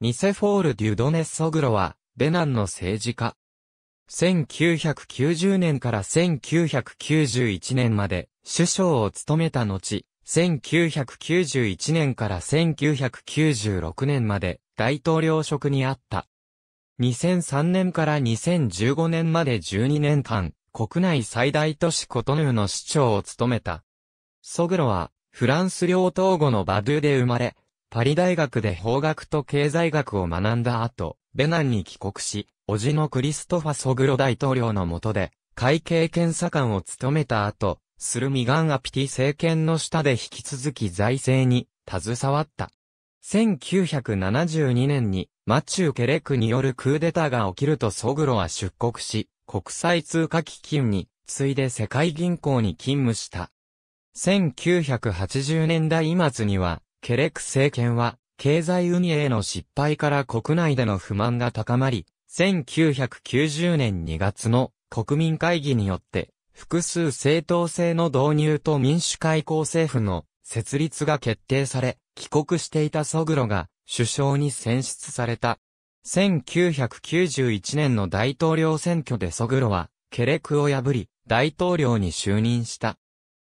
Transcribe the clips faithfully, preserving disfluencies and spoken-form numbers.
ニセフォール・デュドネ・ソグロは、ベナンの政治家。せんきゅうひゃくきゅうじゅうねんからせんきゅうひゃくきゅうじゅういちねんまで首相を務めた後、せんきゅうひゃくきゅうじゅういちねんからせんきゅうひゃくきゅうじゅうろくねんまで大統領職にあった。にせんさんねんからにせんじゅうごねんまでじゅうにねんかん、国内最大都市コトヌーの市長を務めた。ソグロは、フランス領東部のバドゥで生まれ、パリ大学で法学と経済学を学んだ後、ベナンに帰国し、叔父のクリストファ・ソグロ大統領の下で、会計検査官を務めた後、スルミガン・アピティ政権の下で引き続き財政に携わった。せんきゅうひゃくななじゅうにねんに、マチュー・ケレクによるクーデターが起きるとソグロは出国し、国際通貨基金に、次いで世界銀行に勤務した。せんきゅうひゃくはちじゅうねんだい末には、ケレク政権は、経済運営の失敗から国内での不満が高まり、せんきゅうひゃくきゅうじゅうねんにがつの国民会議によって、複数政党制の導入と民主改行政府の設立が決定され、帰国していたソグロが首相に選出された。せんきゅうひゃくきゅうじゅういちねんの大統領選挙でソグロは、ケレクを破り、大統領に就任した。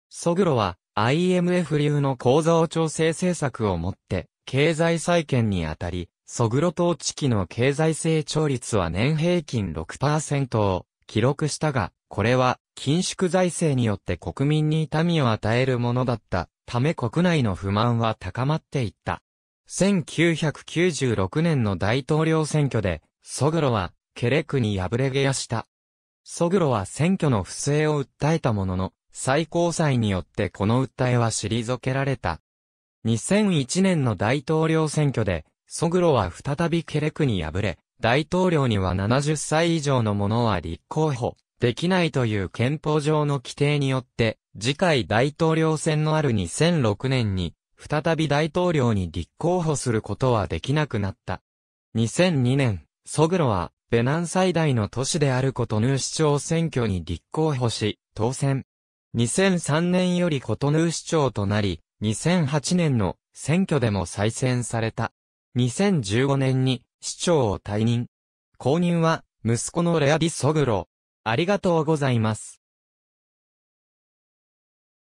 ソグロは アイエムエフ 流の構造調整政策をもって経済再建にあたり、ソグロ統治期の経済成長率は年平均 ろくパーセント を記録したが、これは緊縮財政によって国民に痛みを与えるものだったため国内の不満は高まっていった。せんきゅうひゃくきゅうじゅうろくねんの大統領選挙でソグロはケレクに敗れ下野した。ソグロは選挙の不正を訴えたものの、最高裁によってこの訴えは退けられた。にせんいちねんの大統領選挙で、ソグロは再びケレクに敗れ、大統領にはななじゅっさい以上の者は立候補できないという憲法上の規定によって、次回大統領選のあるにせんろくねんに、再び大統領に立候補することはできなくなった。にせんにねん、ソグロは、ベナン最大の都市であるコトヌー市長選挙に立候補し、当選。にせんさんねんよりコトヌー市長となり、にせんはちねんの選挙でも再選された。にせんじゅうごねんに市長を退任。後任は息子のレアディ・ソグロ。ありがとうございます。